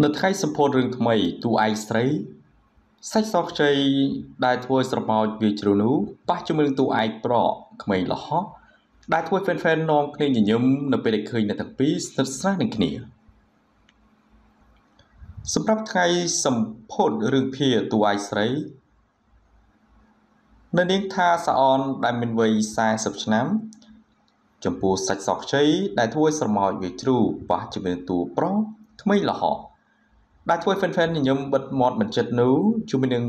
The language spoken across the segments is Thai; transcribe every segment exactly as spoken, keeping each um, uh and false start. ในไทยสมโพธิ์เรื่องทำไมตัวไอสไตร์ไซส์ซอกใจได้ทัวร์สระเมาวิจรูนูปัจจุบันตัวไอเปราะทำไมหรอได้ทัวร์แฟนๆน้องเพลงยิ่งยมนับเป็นเด็กเคยในทั้งปีนับสร้างหนึ่งคดีสำหรับไทยสมโพธิ์เรื่องเพียตัวไอสไตร์ในเด็กท่าสะออนได้เป็นวัยสายสับชนะจมูกไซส์ซอกใจได้ทัวร์สระเมาวิจรูปัจจุบันตัวเปราะทำไมหรอได้ถ้วยแฟนๆยิ่งยมบัดหมดเหมือนจัดนู้จูมินึง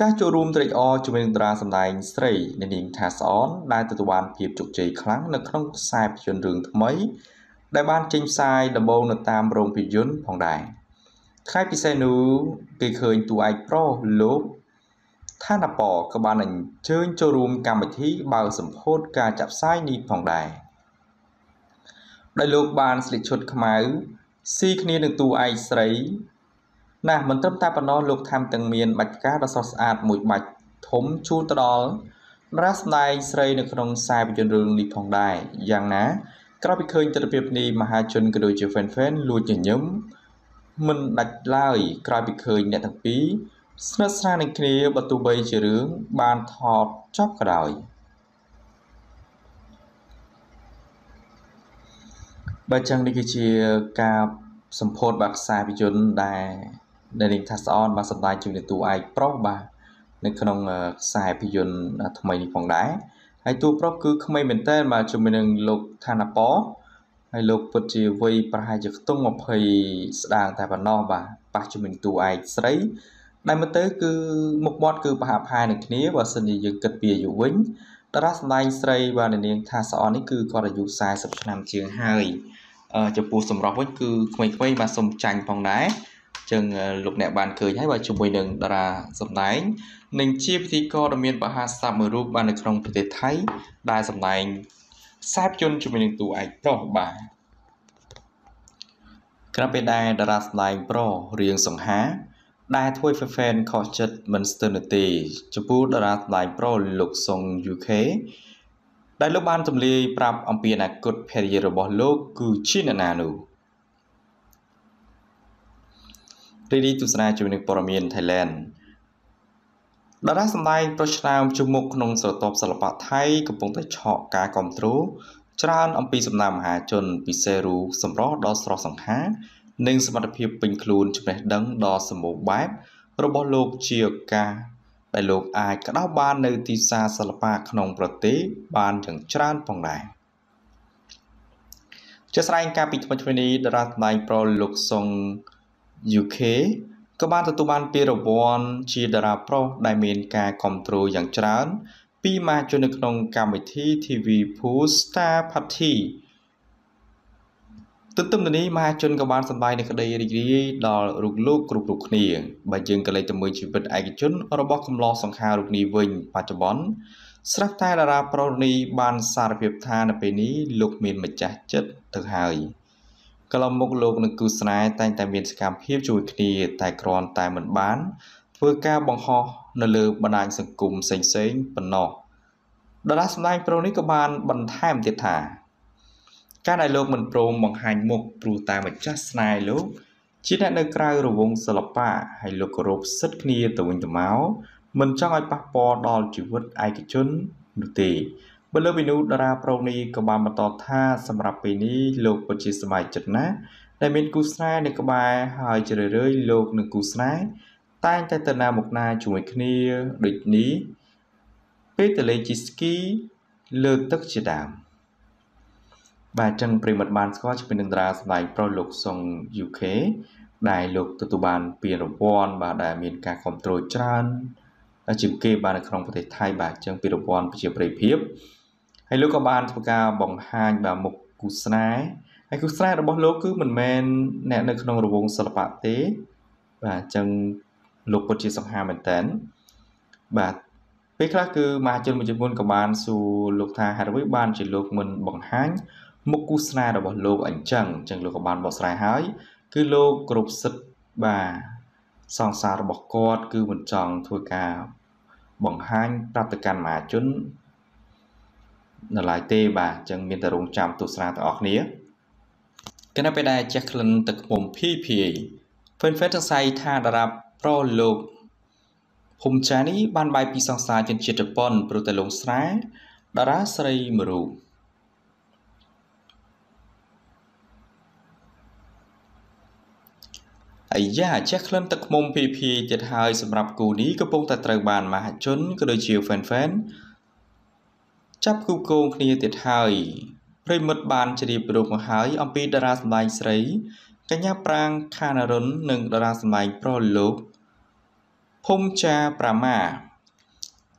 การโจรูมตรีอจูมินึงตราสำลายสตรีในดิ่งทาสอนได้ตะตะวันเพียบจุกใจครั้งในครั้งสายพิจารณ์เรื่องทำไมได้บ้านจิงสายดับเบิลในตามโรงพิจารณ์ของได้ค่ายพิเศษนู้ตีเคยตัวไอโปรลบท่าหน้าปอกับบ้านหนึ่งเชิญโจรูมการบันทึกบ่าวสมโพธการจับสายนี้ของได้ได้ลูกบ้านสลิดชดขมายซีคณีหนึ่งตัวไอสไลด์น่ะมันเติมตาปนอลูกทำตังเมียนบัดก้าดสอสอาดหมุดบัดถมชูตลอดรัสไนสไลด์หนึ่งขนมทรายไปจนเรื่องรีพองได้อย่างนะกราบไปเคยจะเปรียบนี้มหาชนกระโดดเจอแฟนๆลูดอย่างย้ำมันดัดไล่กราบไปเคยเนี่ยทั้งปีสนับสนุนคณีประตูใบเฉลิมบานทอดชอบกระดอยบางจังได้กิจการสมโพธบักสายพิจารณ์ได้ในหนึ่งทัศออนบางสัปดาห์จึงในตัวไอโปรบาในขนมสายพิจารณ์ทำไมนี่ของได้ไอตัวโปรคือทำไมเหมือนแต่มาจนเป็นหนึ่งโลกธนาปอไอโลกปัจจุบันประหารจะต้องมาพยสดางแต่ปนอบ่าปัจจุบันตัวไอสไลด์ได้มาเตอคือมุกบอดคือประหารภายในคณีว่าสนิยยังกัดเปียอยู่วิ่งแต่รัสไนสไลด์บางในหนึ่งทัศออนนี่คือกรณีสายสัปดาห์จึงให้จะปูสำหรับวันคือไม่ไม่มาสมจังพองได้จึงลูกแนบบานเคยให้ว่าชุมวิหนึ่งดาราสำนักหนึ่งชีพที่ก็ดำเนินประหารสามรูปบานในครองประเทศไทยได้สำนักทราบจนชุมวิหนึ่งตัวไอ้ต่อบ่ายกระเป็นได้ดาราสำนักโปรเรียงสงหาได้ถ้วยแฟนๆขอจัดมินสเตอร์เนตีจะปูดาราสำนักโปรลูกทรงยูเคได้ลูกบ้านจำเลยปรับอัมพีนักกดเพรียร์บอลโลกกูชินานานูรีดีจุสนาจุนิกปรเมียนไทยแลนด์ดาราสไนปรชนามจุมกนงสตบสลับไทยกับปงแต่เฉาะกากรมตรูจานอัมพีสำนามหาจนปิเซรูสำรอดดอสรอสังหาหนึ่งสมรภูมิเป็นครูนจุเนดังดอสมุบบระบอลโลกเชียร์กาได้ลูกอายกระดาบานในตีซาสลับปากขนมประเทศบานถึงชาญปองได้จะแสดงการปิดประชุมนี้ดาราในโปรลูกทรงยูเคกบาลตุบานปีระบอนชีดาราโปรได้เมนการคอมโทรอย่างชาญปีมาจนในขนมกรรมที่ทีวีพูสตาร์พาร์ตี้ตึ้มตึ้มตัวนี้มาจนกับบานสบายในคดีดีดอลูกลูกกรุบกรุบนี่บางยังก็เลยจะมือชีวิตไอ้กิจนอรบคำลอสังหาลูกนี้วิ่งปัจจุบันสลับท้ายดาราปรณีบานสารเพียบทานไปนี้ลูกเมียนมาจัดจัดถึงหายกลมมกลูกนึกกุศลายแต่งแต่เมียนสกามเพียบจุยคดีแต่กรอนแต่เหมือนบ้านเพื่อแก้บังคอในเลือบนานสังกุมเซ็งเซ็งปนนอกดาราสบายปรณีกับบานบันทายมันเถิดหาการได้โลกมันโปร่งมองหายหมกปลูตาเหมือนจัสไนโลกชี้แนะในกลางระวงสลับป่าให้โลกรบสักนี้ตัววิญญาณเมามันจ้องไอ้ปะปอดอลจิวต์ไอ้กิจนดูตีบนเรือวินุดาราโปรนีกบาลมาต่อท่าสำหรับปีนี้โลกปัจจุบันสมัยจัดนะได้เป็นกุศลในกบาลหายเจริญเรื่อยโลกหนึ่งกุศลตั้งแต่ตนาหมกนาจุ่มไอ้คณีดุจนี้เปิดแต่เลจิสกี้เลิกตักจีดามบาจังปริมัดบานก็จะเป็นดาราสไนโปรลูกทรงยูเคได้ลูกตุตุบานเปียโรบอนบาได้มีการคอนโทรลจานและจิมเกบานในครองประเทศไทยบาจังปีโรบอนไปเชียร์ปริเพียบให้ลูกกบานทุกกาบ่งหางบาหมกกุศลายให้กุศลายระบบโลกคือเหมือนแมนแนในครองระวงสลับเตะบาจังลูกปฏิสังหารเหมือนแตนบาไปคลาคือมาจนมันจะวนกบานสู่ลูกทางหาด้วยบานจิลูกมันบ่งหางมุกุสนาดอกโลกอันจังจังโลกบาลบอกสายหายคือโลกกรุบศึกบาสองสารบอกกอดคือเหมือนจองทัวกาบ่งห้างปรับตะการมาจนหลายเตบาจังมีแต่รงจำตุสนาต่อออกนี้ ก็นับไปได้จากหลังตึกผมพี่ผีเพื่อนเฟซทั้งไซท่าดาบโปรโลกผมจานี้บานใบปีสังสารจนเฉียดปอนโปรตีนลงสายดาราสไลมรูไอ้ย่าแจ็คเริ่มตะมุมพีพีจะทายสำหรับกูนี้ก็ปงแต่ตะบานมาหัดชนก็โดยเชียวแฟนๆจับกูโกงคลีติดทายเรื่อยหมดบานจะดีปลุกมาหายอัมพีดาราสมัยใสกันยาปรางคานรนหนึ่งดาราสมัยโปรโลกพงชาปรามา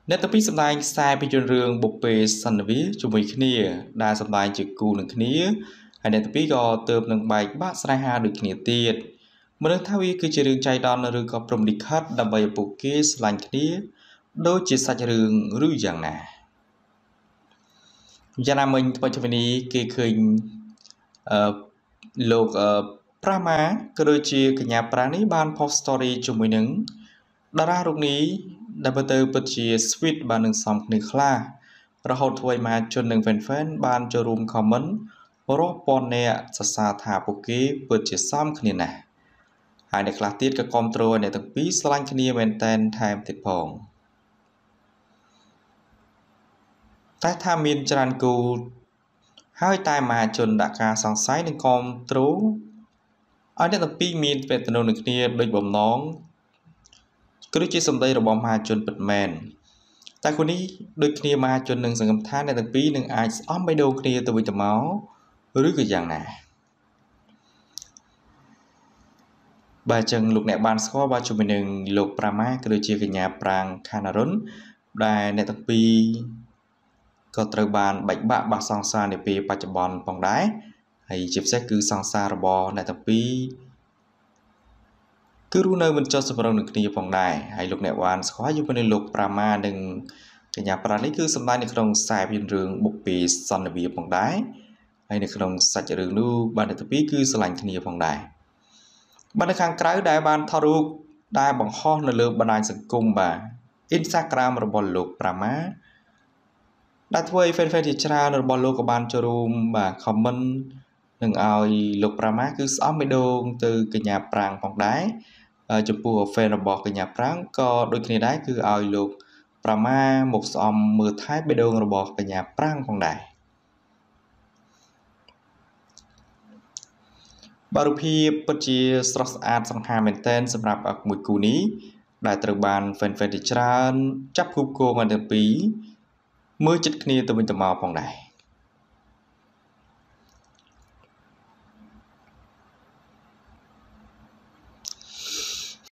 เนตพิสมัยสายไปจนเรื่องบุกไปสันวิจุมิคเนียดาสมัยจากกูหนึ่งคเนียไอเนตพิก็เติมหนึ่งใบบ้าสไลฮาดึกเนียตีดเมื่อท้าวีคือเรื่องใจดอนเรื่องกับพรมดิคัดดับใบปุกเกสหลังนี้โดยจิตสัจเรื่องรู้อย่างน่ะยานามินปัจจุบันนี้เกิดขึ้นโลกพระมหากระโดดเชี่ยวกับยาปราณีบานพอสตอรี่จุ่มหนึ่งดารารุ่นนี้ดับเบิลเตอร์ปัจเจียสวิตบานหนึ่งสองหนึ่งคลาเราหดถอยมาจนหนึ่งแฟนๆบานจะรวมคอมเมนต์รอบปอนเนะศาสนาถาปุกเกปัจเจียซ้ำขึ้นน่ะหายในคลาสติดกับคอนโทรลในตั้งปีสไลน์คณีเมนเทนไทม์ติดพองแต่ถ้ามีจรันกูให้ตายมาจนดักการสังไซในคอนโทรลอันนี้ตั้งปีมีเป็นตัวหนึ่งคณีโดยบ่มน้องก็ด้วยจิตสมใจระบอมมาจนปิดแมนแต่คนนี้โดยคณีมาจนหนึ่งสังกัมท่าในตั้งปีหนึ่งไอซ์อ้อมไปโดนคณีตัววิจมเอาหรือก็อย่างไหนบาจังลูกเนบานสกอบาจุมิหนึ่งลูกปรามาก็โดยเชี่ยวกับยาปรางคานารนได้ในตั้งปีก็ตระบานใบบะบาสังสารในปีปัจจุบันปองได้ให้จิบแท้คือสังสารบอในตั้งปีก็รู้เนยมันจะสมรรถหนึ่งนี้ปองได้ให้ลูกเนบานสกออยู่เป็นลูกปรามาหนึ่งกับยาปรางนี่คือสำนักในครองสายเป็นเรื่องบุกปีสันนิบีปองได้ให้ในครองสัจเรื่องดูบานในตั้งปีคือสลายคณีปองได้บรรดาการกล่าวได้บานทารุกได้บังฮอนเลือกบรรดาสังคมบ่าอินสตาแกรมระบอบโลกประมาได้ทวีแฟนๆที่ชราระบอบโลกกับบานจรูมบ่าคอมเมนต์หนึ่งเอาโลกประมาคือซ้อมไปโดนตือกัญญาปรางปองได้จุดปูแฟนระบอบกัญญาปรางก็โดยคนได้คือเอาโลกประมาหมกซ้อมมือท้ายไปโดนระบอบกัญญาปรางปองได้บารุพีปัจเจสรัสอาสังหาเมนเทนสำหรับอักมุดกูนี้ได้ตระบานแฟนๆที่ชราจับคุกโกมาเดือนปีเมื่อจิตคณีตัวเป็นตัวมาปองได้